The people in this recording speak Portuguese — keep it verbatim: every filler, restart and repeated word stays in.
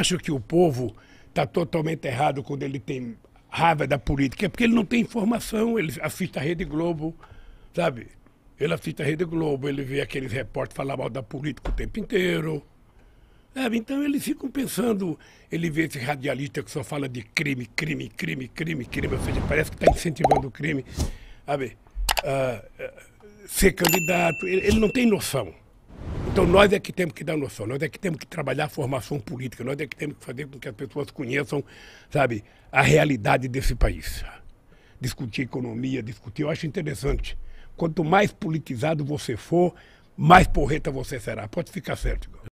acho que o povo está totalmente errado quando ele tem raiva da política, é porque ele não tem informação, ele assiste a Rede Globo, sabe? Ele assiste a Rede Globo, ele vê aqueles repórteres falar mal da política o tempo inteiro. Sabe? Então eles ficam pensando, ele vê esse radialista que só fala de crime, crime, crime, crime, crime, ou seja, parece que está incentivando o crime, sabe? Ah, ser candidato, ele, ele não tem noção. Então nós é que temos que dar noção, nós é que temos que trabalhar a formação política, nós é que temos que fazer com que as pessoas conheçam, sabe, a realidade desse país. Discutir economia, discutir, eu acho interessante. Quanto mais politizado você for, mais porreta você será, pode ficar certo.